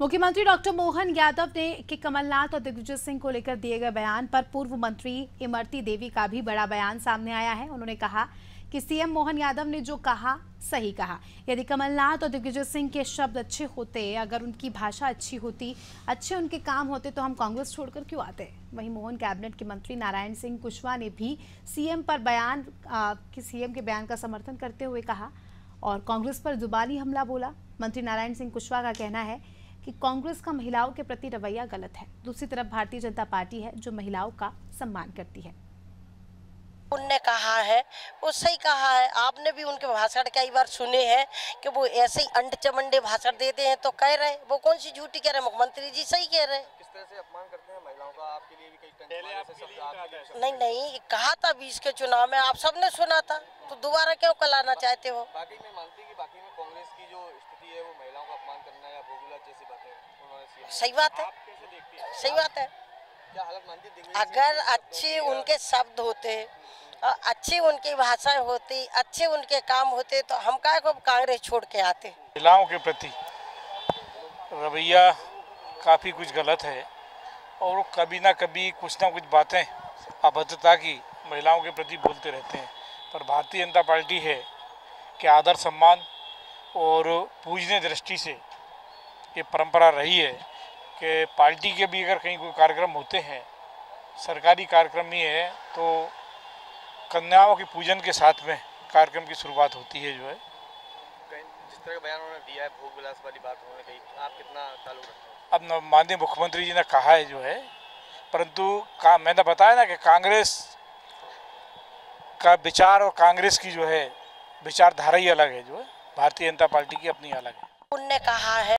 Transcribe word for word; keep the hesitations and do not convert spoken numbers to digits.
मुख्यमंत्री डॉक्टर मोहन यादव ने के कमलनाथ और दिग्विजय सिंह को लेकर दिए गए बयान पर पूर्व मंत्री इमरती देवी का भी बड़ा बयान सामने आया है। उन्होंने कहा कि सीएम मोहन यादव ने जो कहा सही कहा। यदि कमलनाथ और दिग्विजय सिंह के शब्द अच्छे होते, अगर उनकी भाषा अच्छी होती, अच्छे उनके काम होते तो हम कांग्रेस छोड़कर क्यों आते। वहीं मोहन कैबिनेट के मंत्री नारायण सिंह कुशवाहा ने भी सीएम पर बयान कि सीएम के बयान का समर्थन करते हुए कहा और कांग्रेस पर जुबानी हमला बोला। मंत्री नारायण सिंह कुशवाहा का कहना है कि कांग्रेस का महिलाओं के प्रति रवैया गलत है। दूसरी तरफ भारतीय जनता पार्टी है जो महिलाओं का सम्मान करती है। उनने कहा है वो सही कहा है। आपने भी उनके भाषण कई बार सुने हैं कि वो ऐसे ही अंड चमंडे भाषण देते हैं तो कह रहे वो कौन सी झूठी कह रहे हैं, मुख्यमंत्री जी सही कह रहे हैं। किस तरह से अपमान करते हैं महिलाओं का, आपके लिए भी कई नहीं नहीं कहा था बीस के चुनाव में, आप सबने सुना था तो दोबारा क्यों कलाना चाहते हो। बाकी मैं मानती कि बाकी में कांग्रेस की जो स्थिति है वो महिलाओं का अपमान करना या भोगुला जैसी बातें सही बात है, सही बात है। अगर अच्छे उनके शब्द होते, अच्छी उनकी भाषा होती, अच्छे उनके काम होते तो हम काहे को कांग्रेस छोड़ के आते। महिलाओं के प्रति रवैया काफ़ी कुछ गलत है और कभी ना कभी कुछ ना कुछ बातें अभद्रता की महिलाओं के प्रति बोलते रहते हैं। पर भारतीय जनता पार्टी है कि आदर सम्मान और पूजनीय दृष्टि से ये परंपरा रही है कि पार्टी के भी अगर कहीं कोई कार्यक्रम होते हैं, सरकारी कार्यक्रम ही है तो कन्याओं के पूजन के साथ में कार्यक्रम की शुरुआत होती है। जो है जिस तरह का बयान उन्होंने दिया है, भोग विलास वाली बात उन्होंने कही, आप कितना ताल्लुक रखते हैं। अब माननीय मुख्यमंत्री जी ने कहा है जो है, परंतु का मैंने बताया ना कि कांग्रेस का विचार और कांग्रेस की जो है विचारधारा ही अलग है, जो है भारतीय जनता पार्टी की अपनी अलग है। उनने कहा है।